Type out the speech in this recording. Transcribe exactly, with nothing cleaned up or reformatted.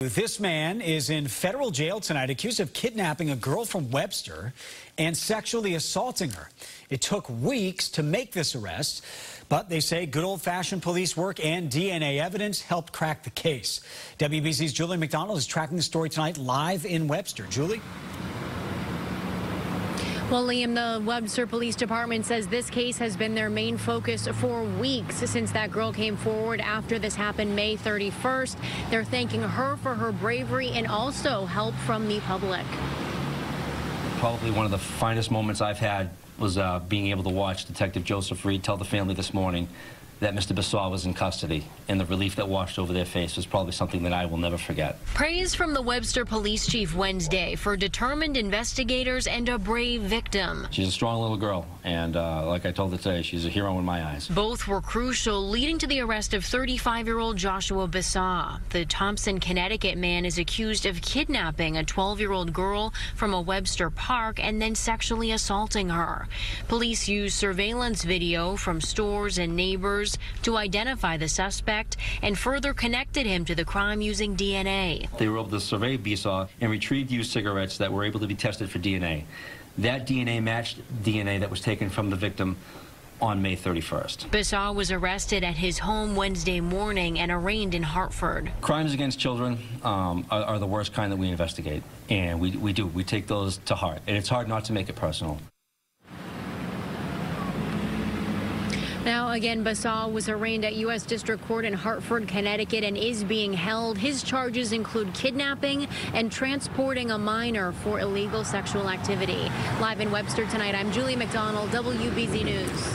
This man is in federal jail tonight, accused of kidnapping a girl from Webster and sexually assaulting her. It took weeks to make this arrest, but they say good old-fashioned police work and D N A evidence helped crack the case. W B Z's Julie McDonald is tracking the story tonight live in Webster. Julie? Well, Liam, the Webster Police Department says this case has been their main focus for weeks since that girl came forward after this happened May thirty-first. They're thanking her for her bravery and also help from the public. Probably one of the finest moments I've had was uh, being able to watch Detective Joseph Reed tell the family this morning that Mister Besaw was in custody, and the relief that washed over their face was probably something that I will never forget. Praise from the Webster Police Chief Wednesday for determined investigators and a brave victim. She's a strong little girl, and uh, like I told her today, she's a hero in my eyes. Both were crucial, leading to the arrest of thirty-five-year-old Joshua Besaw. The Thompson, Connecticut man is accused of kidnapping a twelve-year-old girl from a Webster park and then sexually assaulting her. Police used surveillance video from stores and neighbors to identify the suspect and further connected him to the crime using D N A. They were able to survey Besaw and retrieve used cigarettes that were able to be tested for D N A. That D N A matched D N A that was taken from the victim on May thirty-first. Besaw was arrested at his home Wednesday morning and arraigned in Hartford. Crimes against children um, are, are the worst kind that we investigate, and we, we do. We take those to heart, and it's hard not to make it personal. Now, again, Besaw was arraigned at U S District Court in Hartford, Connecticut, and is being held. His charges include kidnapping and transporting a minor for illegal sexual activity. Live in Webster tonight, I'm Julie McDonald, W B Z News.